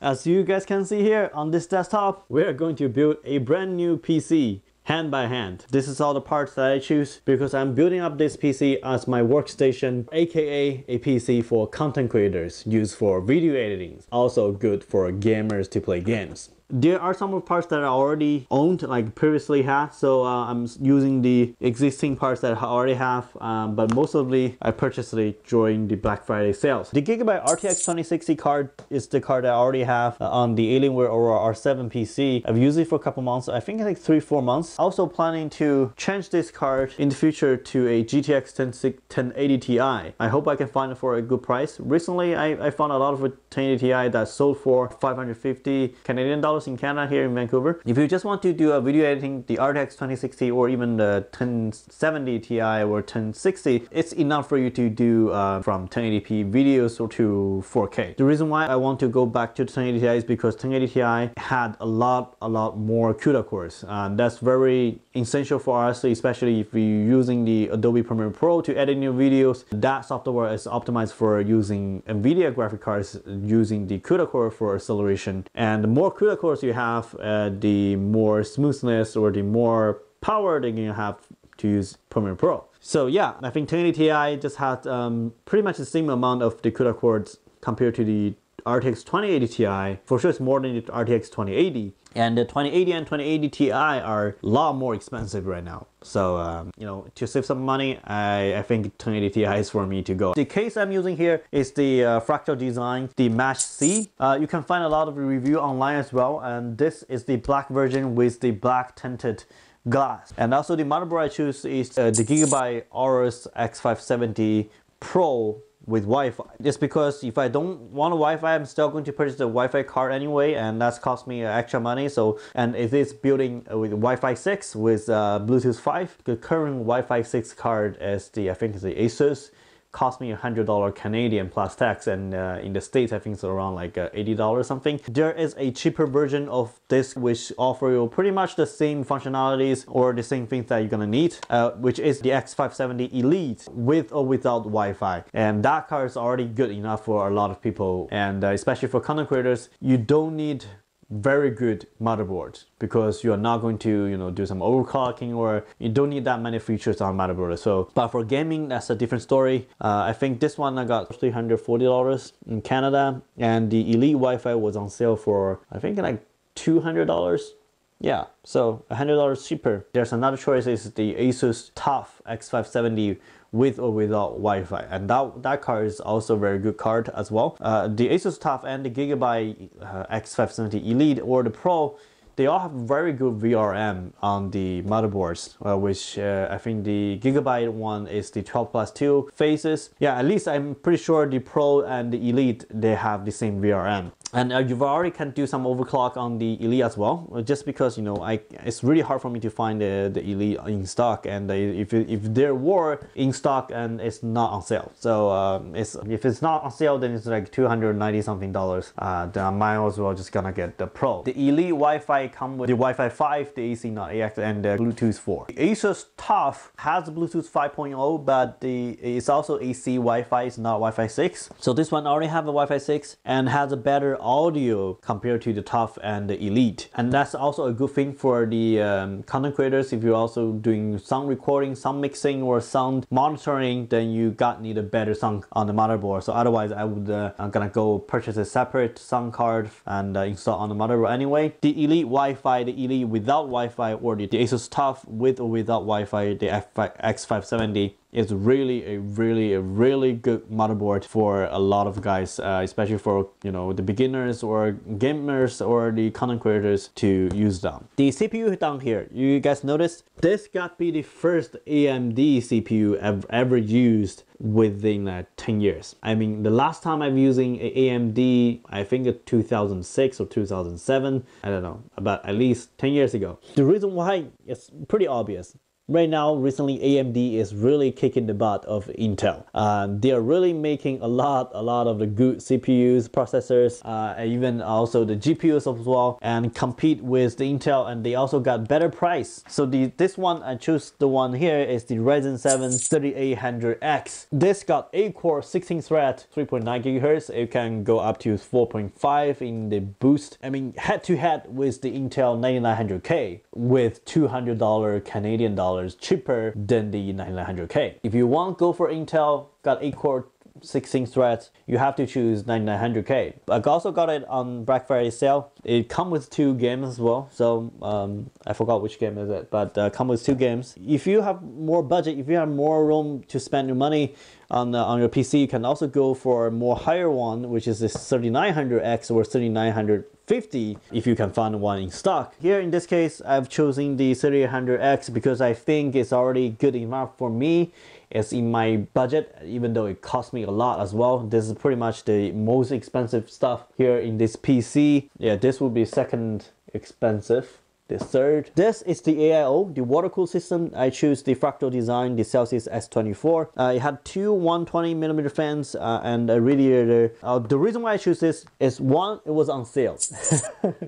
as you guys can see here on this desktop, we're going to build a brand new PC hand by hand. This is all the parts that I choose because I'm building up this PC as my workstation, aka a PC for content creators, used for video editing, also good for gamers to play games. There are some of parts that I already owned, like previously had, so I'm using the existing parts that I already have, but mostly I purchased it during the Black Friday sales. The Gigabyte RTX 2060 card is the card that I already have on the Alienware Aurora R7 PC. I've used it for a couple months, I think like 3-4 months. Also planning to change this card in the future to a GTX 1080 Ti. I hope I can find it for a good price. Recently, I found a lot of 1080 Ti that sold for $550 Canadian in Canada, here in Vancouver. If you just want to do a video editing, the RTX 2060 or even the 1070 Ti or 1060, it's enough for you to do from 1080p videos or to 4K. The reason why I want to go back to 1080 Ti is because 1080 Ti had a lot more CUDA cores. That's very essential for us, especially if you're using the Adobe Premiere Pro to edit new videos. That software is optimized for using Nvidia graphic cards using the CUDA core for acceleration, and the more CUDA cores you have, the more smoothness or the more power that you have to use Premiere Pro. So yeah, I think 1080 Ti just had pretty much the same amount of the CUDA cores compared to the RTX 2080 Ti. For sure it's more than the RTX 2080, and the 2080 and 2080 Ti are a lot more expensive right now. So you know, to save some money, I think 1080 Ti is for me to go. The case I'm using here is the Fractal Design, the Mesh C. You can find a lot of review online as well, and this is the black version with the black tinted glass. And also the motherboard I choose is the Gigabyte Aorus X570 Pro with Wi-Fi. It's because if I don't want a Wi-Fi, I'm still going to purchase the Wi-Fi card anyway, and that's cost me extra money. So, and it is building with Wi-Fi 6 with Bluetooth 5. The current Wi-Fi 6 card is the, I think it's the Asus, cost me $100 Canadian plus tax, and in the States I think it's around like $80 something. There is a cheaper version of this which offer you pretty much the same functionalities or the same things that you're gonna need, which is the X570 Elite with or without Wi-Fi, and that card is already good enough for a lot of people, and especially for content creators. You don't need very good motherboard because you are not going to, you know, do some overclocking, or you don't need that many features on motherboard. So, but for gaming, that's a different story. I think this one I got $340 in Canada, and the Elite Wi-Fi was on sale for I think like $200. Yeah, so $100 cheaper. There's another choice, is the Asus TUF X570 with or without Wi-Fi, and that card is also a very good card as well. The Asus TUF and the Gigabyte X570 Elite or the Pro, they all have very good VRM on the motherboards, which I think the Gigabyte one is the 12+2 phases. Yeah, at least I'm pretty sure the Pro and the Elite, they have the same VRM. And you've already can do some overclock on the Elite as well, just because, you know, it's really hard for me to find the Elite in stock, and if there were in stock, and it's not on sale. So if it's not on sale, then it's like $290 something. Then I might as well just gonna get the Pro. The Elite Wi-Fi come with the Wi-Fi 5, the AC not AX, and the Bluetooth 4. The Asus TUF has Bluetooth 5.0, but it's also AC Wi-Fi. It's not Wi-Fi 6. So this one already have a Wi-Fi 6 and has a better audio compared to the TUF and the Elite, and that's also a good thing for the content creators. If you're also doing sound recording, sound mixing, or sound monitoring, then you need a better sound on the motherboard. So otherwise I'm gonna go purchase a separate sound card and install on the motherboard anyway. The Elite Wi-Fi, the Elite without Wi-Fi, or the Asus TUF with or without Wi-Fi, the X570 is really a really good motherboard for a lot of guys, especially for, you know, the beginners or gamers or the content creators to use them. The CPU down here, you guys noticed this got to be the first AMD CPU I've ever used within 10 years. I mean, the last time I'm using an AMD, I think 2006 or 2007, I don't know, about at least 10 years ago. The reason why, it's pretty obvious. Right now, recently, AMD is really kicking the butt of Intel. They are really making a lot of the good CPUs, processors, and even also the GPUs as well, and compete with the Intel, and they also got better price. So this one, I choose the one here, is the Ryzen 7 3800X. This got 8-core, 16-thread, 3.9 GHz. It can go up to 4.5 in the boost. I mean, head-to-head with the Intel 9900K with $200 Canadian dollars cheaper than the 9900K. If you want to go for Intel, got 8-core, 16 threads, you have to choose 9900K. I also got it on Black Friday sale. It comes with 2 games as well, so I forgot which game is it, but come with 2 games. If you have more budget, if you have more room to spend your money on your PC, you can also go for a more higher one, which is this 3900X or 3950 if you can find one in stock. Here in this case, I've chosen the 3800X because I think it's already good enough for me. It's in my budget, even though it cost me a lot as well. This is pretty much the most expensive stuff here in this PC. Yeah, this will be second expensive. The third. This is the AIO, the water-cooled system. I choose the Fractal Design, the Celsius S24. It had 2 120mm fans and a radiator. The reason why I choose this is one, it was on sale.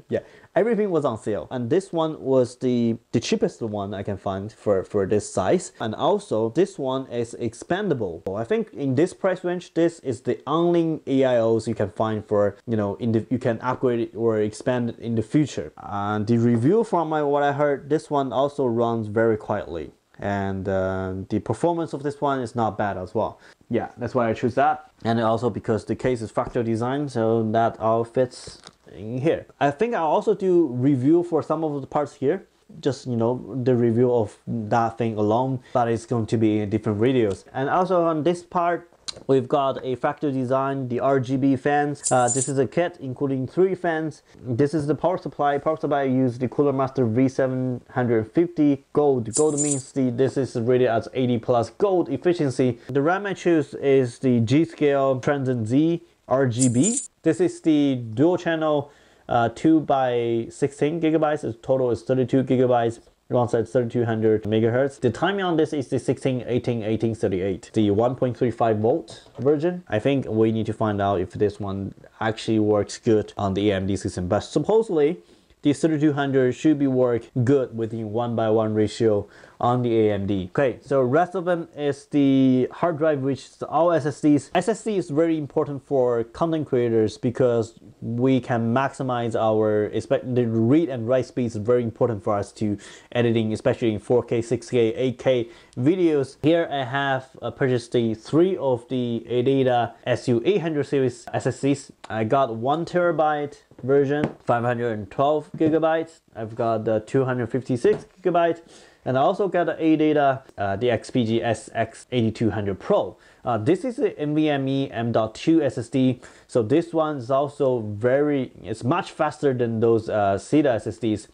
Yeah, everything was on sale. And this one was the cheapest one I can find for this size. And also, this one is expandable. So I think in this price range, this is the only AIOs you can find for, you know, you can upgrade it or expand it in the future. And the review from what I heard, this one also runs very quietly, and the performance of this one is not bad as well. Yeah, that's why I choose that, and also because the case is Fractal Design, so that all fits in here. I think I also do review for some of the parts here, just, you know, the review of that thing alone, but it's going to be in different videos. And also on this part, we've got a Fractal Design, the RGB fans. This is a kit including 3 fans. This is the power supply. Power supply used the Cooler Master V750 Gold. Gold means this is rated as 80+ gold efficiency. The RAM I choose is the G.SKILL Trident Z RGB. This is the dual channel 2 by 16 gigabytes. The total is 32 gigabytes. Alongside 3200 megahertz. The timing on this is the 1618 1838, the 1.35 volt version. I think we need to find out if this one actually works good on the AMD system, but supposedly the 3200 should be work good within 1:1 ratio on the AMD. Okay, so rest of them is the hard drive, which is all SSDs. SSD is very important for content creators because we can maximize our, the read and write speed is very important for us to editing, especially in 4K, 6K, 8K videos. Here I have purchased the 3 of the ADATA SU800 series SSDs. I got 1 terabyte version, 512 gigabytes. I've got the 256 gigabyte. And I also got the ADATA, the XPG SX8200 Pro. This is the NVMe M.2 SSD. So this one is also it's much faster than those CUDA SSDs.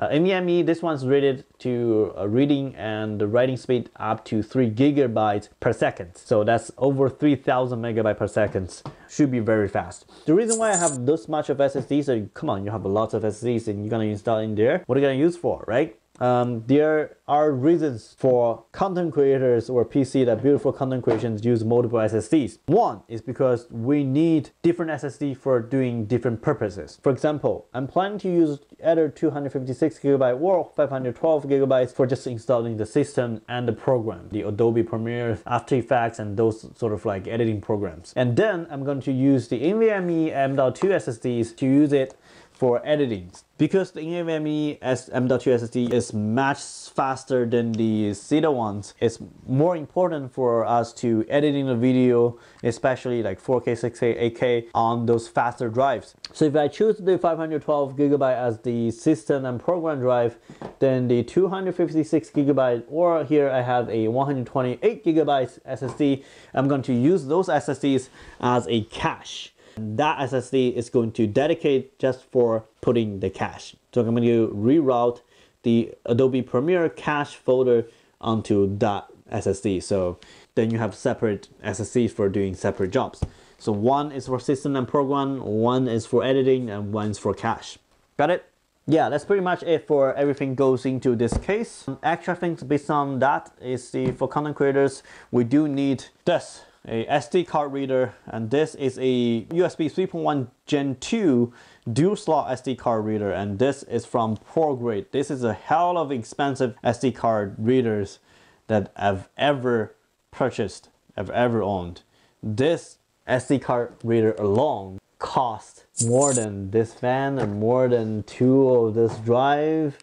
NVMe, this one's rated to reading and writing speed up to 3 gigabytes per second. So that's over 3000 megabytes per second. Should be very fast. The reason why I have this much of SSDs, come on, you have lots of SSDs and you're gonna install in there. What are you gonna use for, right? There are reasons for content creators or PC that beautiful content creations use multiple SSDs. One is because we need different SSD for doing different purposes. For example, I'm planning to use either 256GB or 512GB for just installing the system and the program, the Adobe Premiere, After Effects, and those sort of like editing programs. And then I'm going to use the NVMe M.2 SSDs to use it for editing, because the NVMe M.2 SSD is much faster than the CUDA ones. It's more important for us to editing the video, especially like 4K, 6K, 8K on those faster drives. So if I choose the 512GB as the system and program drive, then the 256GB, or here I have a 128GB SSD, I'm going to use those SSDs as a cache. That SSD is going to dedicate just for putting the cache. So I'm going to reroute the Adobe Premiere cache folder onto that SSD. So then you have separate SSDs for doing separate jobs. So one is for system and program, one is for editing, and one is for cache. Got it? yeah, that's pretty much it for everything goes into this case. Extra things based on that is for content creators, we do need this, a SD card reader, and this is a USB 3.1 Gen 2 dual slot SD card reader, and this is from Prograde. This is a hell of expensive SD card readers that I've ever purchased, I've ever owned. This SD card reader alone cost more than this fan and more than two of this drive.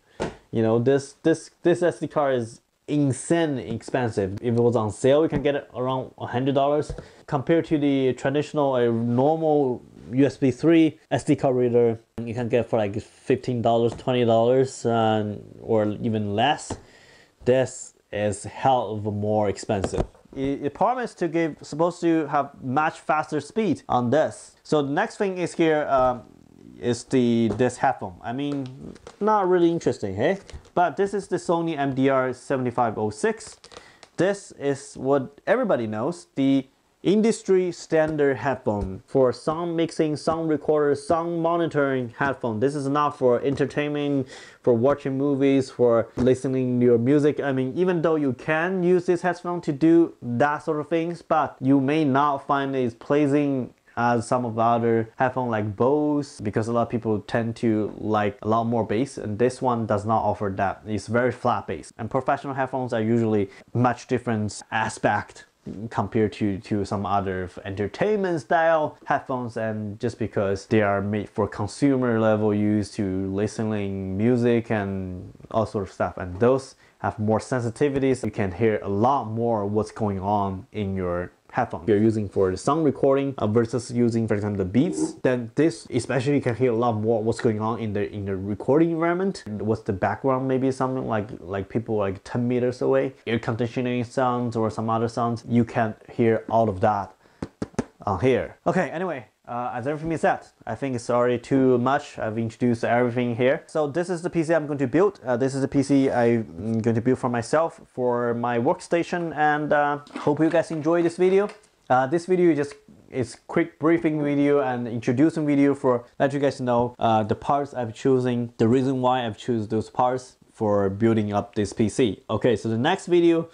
You know, this SD card is insanely expensive. If it was on sale, you can get it around $100 compared to the traditional normal USB 3 SD card reader. You can get it for like $15, $20, or even less. This is hell of a more expensive. It promised to give, supposed to have much faster speed on this. So the next thing is here is this headphone. I mean, not really interesting, hey? But this is the Sony MDR7506. This is what everybody knows, the industry standard headphone for sound mixing, sound recorder, sound monitoring headphone. This is not for entertainment, for watching movies, for listening to your music. I mean, even though you can use this headphone to do that sort of things, but you may not find it pleasing as some of the other headphones like Bose, because a lot of people tend to like a lot more bass, and this one does not offer that. It's very flat bass, and professional headphones are usually much different aspect compared to some other entertainment style headphones, and just because they are made for consumer level use, to listening music and all sort of stuff, and those have more sensitivities. You can hear a lot more what's going on in your headphone. If you're using for the sound recording versus using, for example, the Beats, then this especially, you can hear a lot more what's going on in the recording environment. What's the background, maybe something like people like 10 meters away, air conditioning sounds or some other sounds. You can hear all of that on here. Okay, anyway, as everything is said, I think it's already too much. I've introduced everything here. So this is the PC I'm going to build. This is the PC I'm going to build for myself, for my workstation, and hope you guys enjoy this video. This video is just quick briefing video and introducing video for let you guys know the parts I've chosen, the reason why I've chosen those parts for building up this PC. Okay, so the next video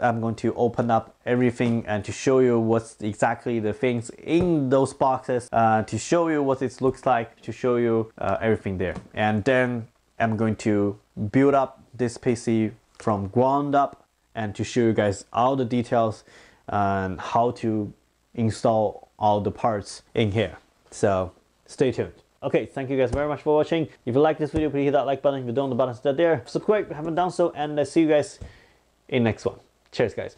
I'm going to open up everything and to show you what's exactly the things in those boxes, to show you what it looks like, to show you everything there. And then I'm going to build up this PC from ground up and to show you guys all the details and how to install all the parts in here. So stay tuned. Okay, thank you guys very much for watching. If you like this video, please hit that like button. If you don't, the button's still there. Subscribe if you haven't done so, and I see you guys in the next one. Cheers, guys.